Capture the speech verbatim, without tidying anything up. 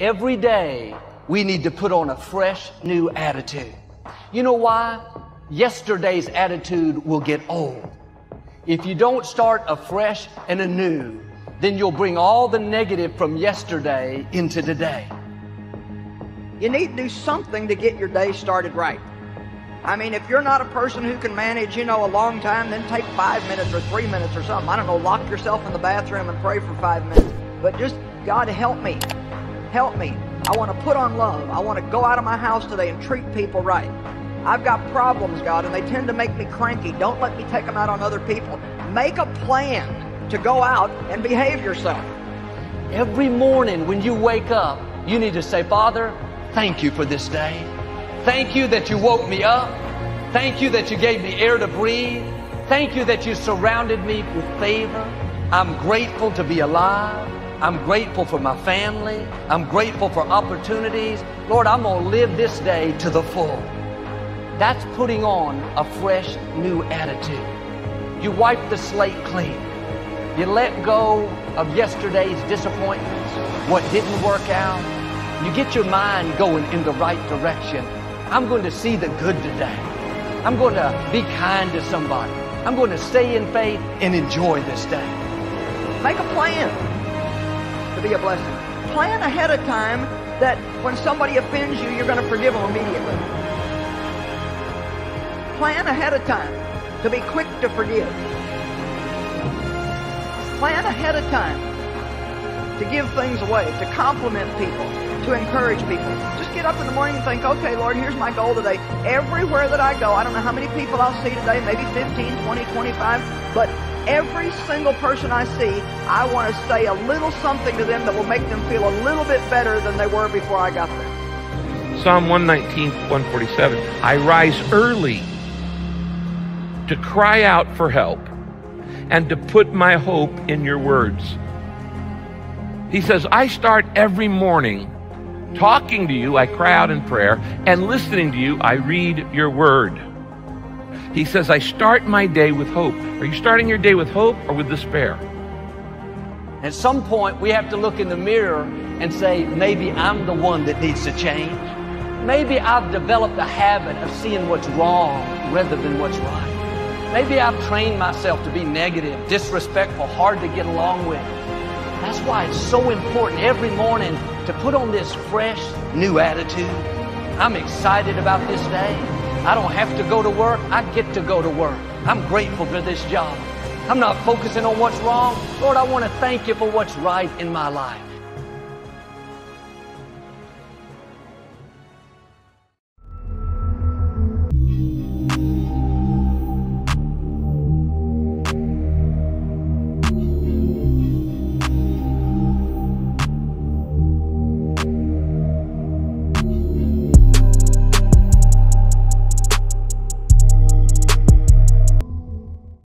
Every day, we need to put on a fresh, new attitude. You know why? Yesterday's attitude will get old. If you don't start afresh and anew, then you'll bring all the negative from yesterday into today. You need to do something to get your day started right. I mean, if you're not a person who can manage, you know, a long time, then take five minutes or three minutes or something. I don't know, lock yourself in the bathroom and pray for five minutes. But just, God, help me. Help me. I want to put on love. I want to go out of my house today and treat people right. I've got problems, God, and they tend to make me cranky. Don't let me take them out on other people. Make a plan to go out and behave yourself. Every morning when you wake up, you need to say, Father, thank you for this day. Thank you that you woke me up. Thank you that you gave me air to breathe. Thank you that you surrounded me with favor. I'm grateful to be alive. I'm grateful for my family. I'm grateful for opportunities. Lord, I'm going to live this day to the full. That's putting on a fresh, new attitude. You wipe the slate clean. You let go of yesterday's disappointments, what didn't work out. You get your mind going in the right direction. I'm going to see the good today. I'm going to be kind to somebody. I'm going to stay in faith and enjoy this day. Make a plan to be a blessing. Plan ahead of time that when somebody offends you, you're going to forgive them immediately. Plan ahead of time to be quick to forgive. Plan ahead of time to give things away, to compliment people, to encourage people. Just get up in the morning and think, okay, Lord, here's my goal today. Everywhere that I go, I don't know how many people I'll see today, maybe fifteen, twenty, twenty-five, but every single person I see, I want to say a little something to them that will make them feel a little bit better than they were before I got there. Psalm one nineteen, one forty-seven, I rise early to cry out for help and to put my hope in your words. He says, I start every morning talking to you, I cry out in prayer, and listening to you, I read your word. He says, I start my day with hope. Are you starting your day with hope or with despair? At some point, we have to look in the mirror and say, maybe I'm the one that needs to change. Maybe I've developed a habit of seeing what's wrong rather than what's right. Maybe I've trained myself to be negative, disrespectful, hard to get along with. That's why it's so important every morning to put on this fresh, new attitude. I'm excited about this day. I don't have to go to work. I get to go to work. I'm grateful for this job. I'm not focusing on what's wrong. Lord, I want to thank you for what's right in my life.